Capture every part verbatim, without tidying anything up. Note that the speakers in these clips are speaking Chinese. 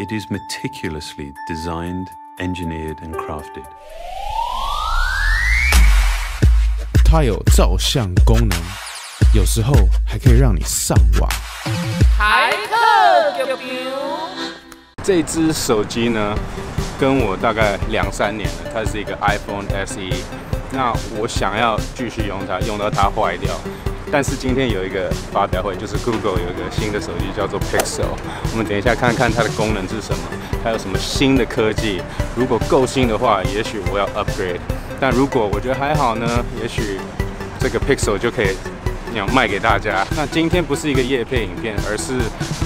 It is meticulously designed, engineered and crafted. 它有照相功能，有时候还可以让你上网。台客 Q Q， 这只手机呢，跟我大概两三年了，它是一个 iPhone S E。那我想要继续用它，用到它坏掉。但是今天有一个发表会，就是 Google 有一个新的手机叫做 Pixel， 我们等一下看看它的功能是什么，它有什么新的科技。如果够新的话，也许我要 upgrade； 但如果我觉得还好呢，也许这个 Pixel 就可以要卖给大家。那今天不是一个业配影片，而是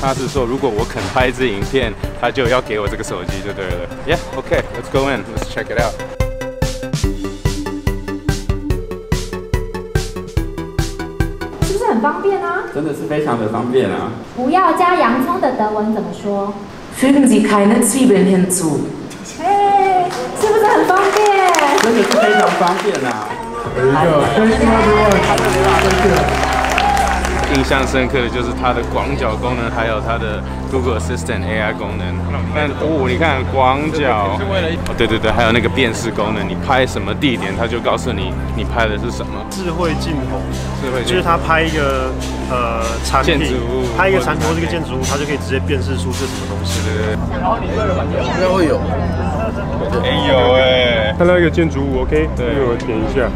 他是说，如果我肯拍一支影片，他就要给我这个手机就对了。Yeah, okay, let's go in, let's check it out. 方便啊，真的是非常的方便啊！不要加洋葱的德文怎么说？Fügen Sie keine Zwiebeln hinzu。哎，是不是很方便？真的是非常方便啊！有一个非常多，印象深刻的就是它的广角功能，还有它的 Google Assistant A I 功能。但哦，你看广角，哦，对对对，还有那个辨识功能，你拍什么地点，它就告诉你你拍的是什么。智慧镜头，智慧就是它拍一个呃产品，拍一个产品或这个建筑物，它就可以直接辨识出这是什么东西。对对对。然后你这个应该会有，哎有哎，看到一个建筑物 ，OK， 对，我点一下，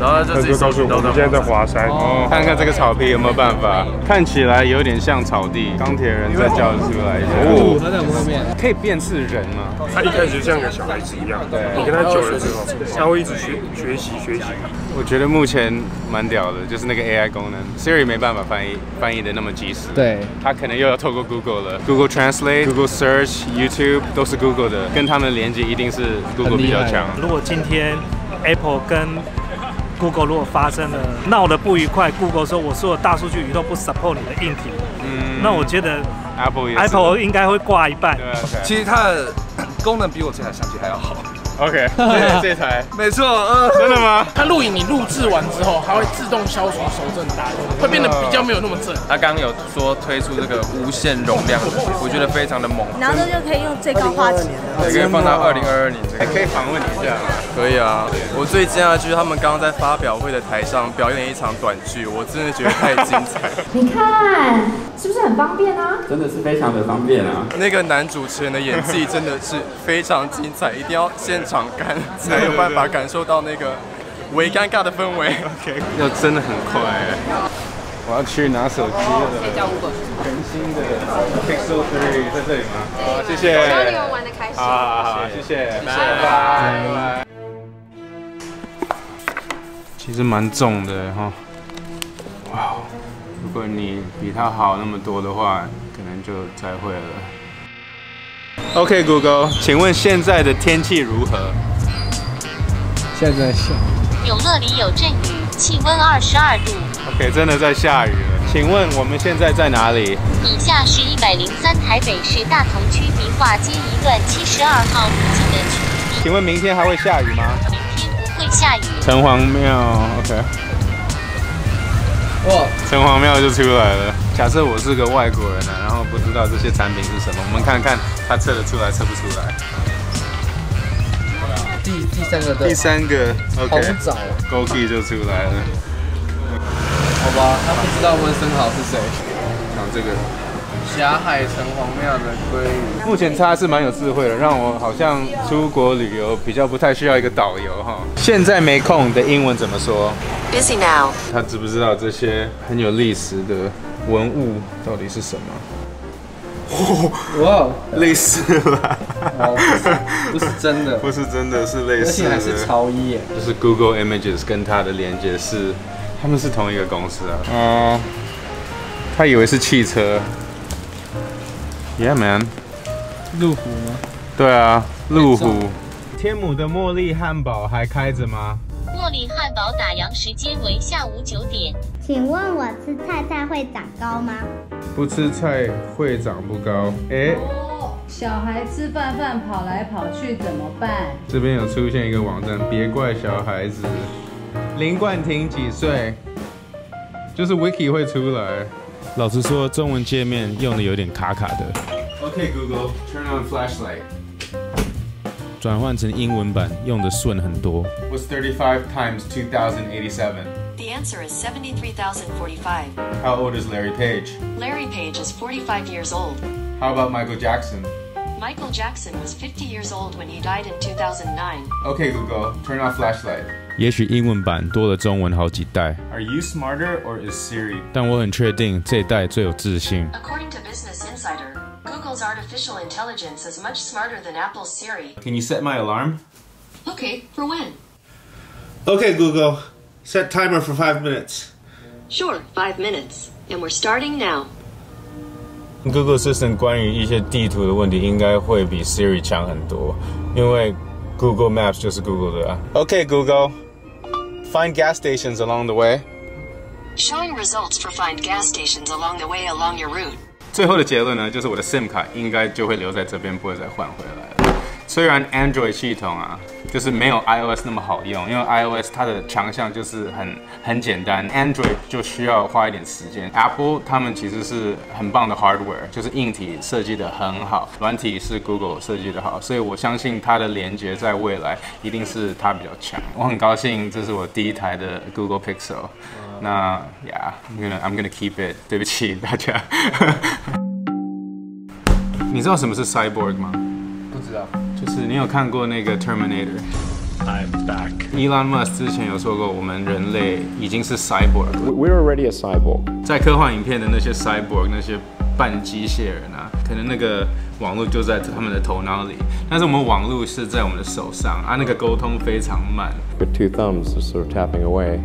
然后它就告诉我们现在在华山，哦，看看这个草皮有没有办法，看起来有点像草地，钢铁人在叫。 哦，他在后面可以辨识人吗？他一开始像个小孩子一样，对，你跟他久了之后，他会一直学学习学习。我觉得目前蛮屌的，就是那个 A I 功能 ，Siri 没办法翻译翻译的那么及时，对，他可能又要透过 Google 了 ，Google Translate、Google Search、YouTube 都是 Google 的，跟他们的连接一定是 Google 比较强。如果今天 Apple 跟 Google 如果发生了闹得不愉快 ，Google 说我所有大数据都不 support 你的硬体，嗯，那我觉得 Apple Apple 应该会挂一半。其实它的功能比我这台相机还要好。OK， 对，这台没错，嗯，真的吗？它录影你录制完之后，它会自动消除手震带，会变得比较没有那么震。它刚刚有说推出这个无限容量的，我觉得非常的猛。然后这就可以用最高画质，也可以放到二零二二年这个。可以访问你一下吗？ 可以啊，我最惊讶的就是他们刚刚在发表会的台上表演一场短剧，我真的觉得太精彩了。你看，是不是很方便啊？真的是非常的方便啊！那个男主持人的演技真的是非常精彩，一定要现场看才有办法感受到那个微尴尬的氛围。OK， 要真的很快欸。我要去拿手机了。谁叫Google？全新的 Pixel 三在这里吗？好，谢谢。希望你们玩得开心。好，谢谢，拜拜。 其实蛮重的哈，哇！如果你比它好那么多的话，可能就再会了。OK Google， 请问现在的天气如何？现在下雨，有那里有阵雨，气温二十二度。OK， 真的在下雨了。请问我们现在在哪里？以下是一百零三台北市大同区迪化街一段七十二号附近的区域。请问明天还会下雨吗？ 会下雨。城隍庙 ，OK。哇，城隍庙就出来了。假设我是个外国人啊，然后不知道这些产品是什么，我们看看它测得出来，测不出来。第第三个，第三个 ，OK。好早 ，Goki 就出来了。好吧，他不知道温森豪是谁。讲这个。 霞海城隍庙的鲑鱼，目前它是蛮有智慧的，让我好像出国旅游比较不太需要一个导游哈。现在没空的英文怎么说 ？Busy now。他知不知道这些很有历史的文物到底是什么？哇，类似啦，不是真的，不是真的是类似，而且还是潮衣耶。就是 Google Images 跟它的连接是，他们是同一个公司啊。嗯，他以为是汽车。 Yeah man， 路虎吗？对啊，路虎。天母的茉莉汉堡还开着吗？茉莉汉堡打烊时间为下午九点。请问我吃菜菜会长高吗？不吃菜会长不高。哎、欸，小孩吃饭饭跑来跑去怎么办？这边有出现一个网站，别怪小孩子。林冠廷几岁？就是 Wiki 会出来。 老实说，中文界面用的有点卡卡的。OK Google, turn on flashlight. 转换成英文版用的顺很多。What's thirty-five times two thousand eighty-seven? The answer is seventy-three thousand forty-five. How old is Larry Page? Larry Page is forty-five years old. How about Michael Jackson? Michael Jackson was fifty years old when he died in two thousand nine. Okay Google, turn off flashlight. 也许英文版多了中文好几代。Are you smarter or is Siri? 但我很确定这一代最有自信。According to Business Insider, Google's artificial intelligence is much smarter than Apple's Siri. Can you set my alarm? Okay, for when? Okay Google, set timer for five minutes. Sure, five minutes, and we're starting now. Google Assistant 关于一些地图的问题应该会比 Siri 强很多，因为 Google Maps 就是 Google 的啊。Okay, Google, find gas stations along the way. Showing results for find gas stations along the way along your route. 最后的结论呢，就是我的 SIM 卡应该就会留在这边，不会再换回来了。虽然 Android 系统啊，就是没有 iOS 那么好用，因为 iOS 它的强项就是很很简单 ，Android 就需要花一点时间。Apple 他们其实是很棒的 hardware， 就是硬体设计的很好，软体是 Google 设计的好，所以我相信它的连接在未来一定是它比较强。我很高兴，这是我第一台的 Google Pixel， 那 Yeah， I'm gonna I'm gonna keep it。对不起大家。你知道什么是 cyborg 吗？不知道。 就是你有看过那个 Terminator？ I'm back. Elon Musk 之前有说过，我们人类已经是 cyborg。We're already a cyborg。在科幻影片的那些 cyborg， 那些半机械人啊，可能那个网络就在他们的头脑里，但是我们网络是在我们的手上啊，那个沟通非常慢。With two thumbs just sort of tapping away.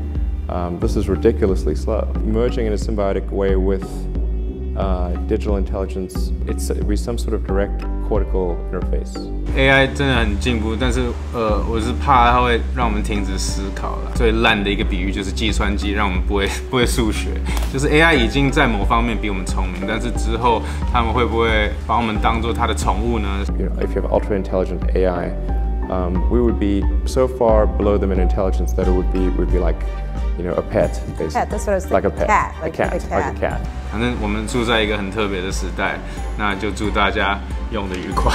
Um, this is ridiculously slow. Merging in a symbiotic way with Uh, digital intelligence, it's with some sort of direct cortical interface. A I 真的很进步，但是呃，我是怕它会让我们停止思考了。最烂的一个比喻就是计算机让我们不会不会数学，就是 A I 已经在某方面比我们聪明，但是之后他们会不会把我们当做它的宠物呢？ You know, if you have ultra-intelligent A I, um, we would be so far below them in intelligence that it would be would be like. You know, a pet, basically. Cat, that's what I was thinking. Like a pet. Cat, like a cat. Like a cat. Like a cat. 反正我们住在一个很特别的时代，那就祝大家用得愉快。